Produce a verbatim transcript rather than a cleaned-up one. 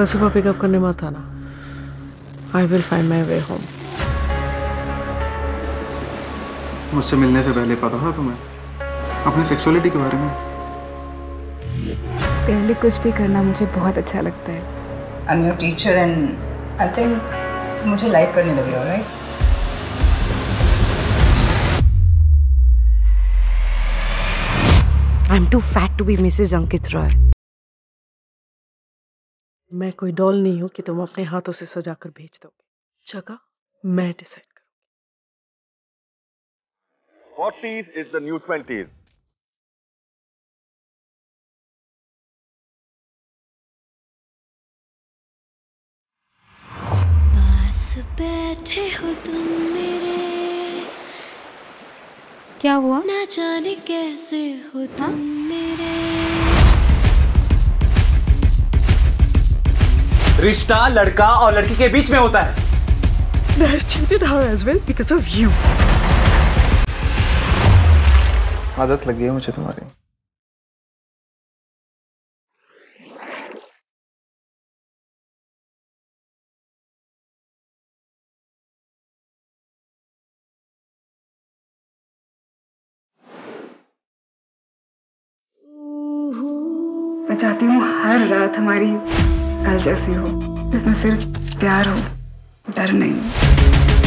कल सुबह पिकअप करने मत आना। I will find my way home. मुझसे मिलने से पहले पता था तुम्हें अपनी सेक्सुअलिटी के बारे में? तेरे लिए कुछ भी करना मुझे बहुत अच्छा लगता है। I am your teacher and I think मुझे लाइक करने लगी हो, right? I am too fat to be Mrs Ankit Roy. मैं कोई डॉल नहीं हूँ कि तुम अपने हाथों से सजा कर भेज दोगे। जगह मैं डिसाइड करूँगी। Forties is the new twenties. बैठे हो तुम मेरे, क्या हुआ? ना जाने कैसे हो तुम, हाँ? मेरे। रिश्ता लड़का और लड़की के बीच में होता है। I have cheated her as well because of you. आदत लगी है मुझे तुम्हारी। मैं चाहती हूँ हर रात हमारी कल जैसी हो, जिसमें सिर्फ प्यार हो, डर नहीं।